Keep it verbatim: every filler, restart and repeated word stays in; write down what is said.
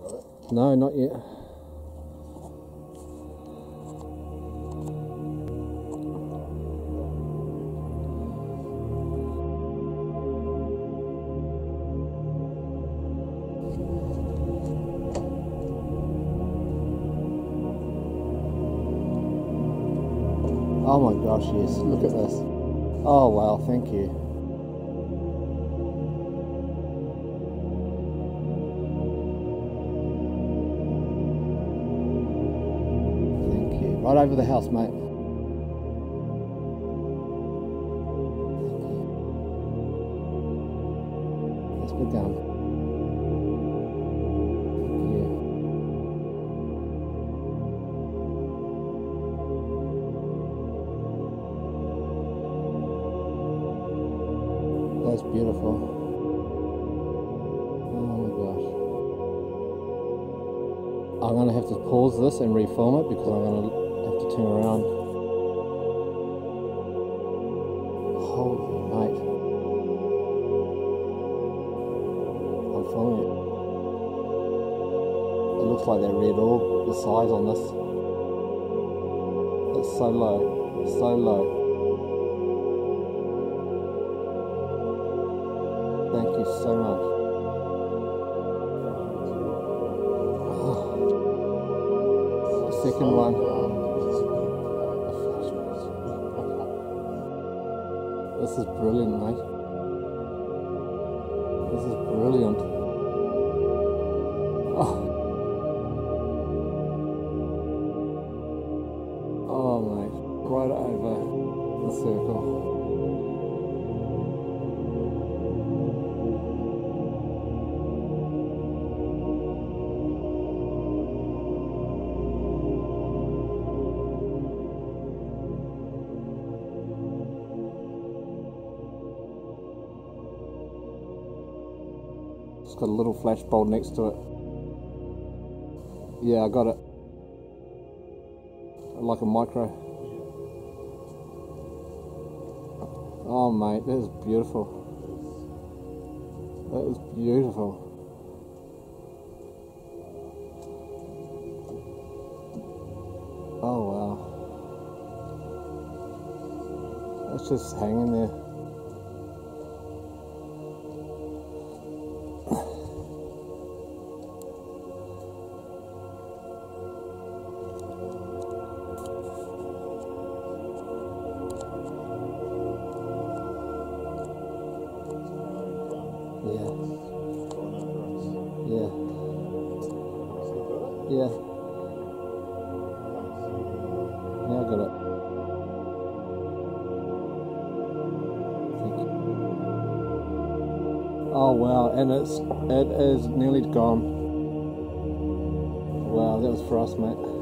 Got it? No, not yet. Oh my gosh, yes, look at this. Oh wow, thank you. Thank you. Right over the house, mate. Let's put down. Thank you. That's beautiful. Oh my gosh. I'm going to have to pause this and refilm it because I'm going to have to turn around. Holy mate. I'm filming it. It looks like that red orb, the size on this. It's so low, it's so low. Thank you so much. Oh. The second one. This is brilliant, mate. This is brilliant. Oh, oh mate. Right over the circle. It's got a little flash bulb next to it. Yeah, I got it. I like a micro. Oh mate, that is beautiful. That is beautiful. Oh wow. It's just hanging there. Yeah. Yeah. Yeah. Yeah, I got it. Thank you. Oh wow, and it's it is nearly gone. Wow, that was for us, mate.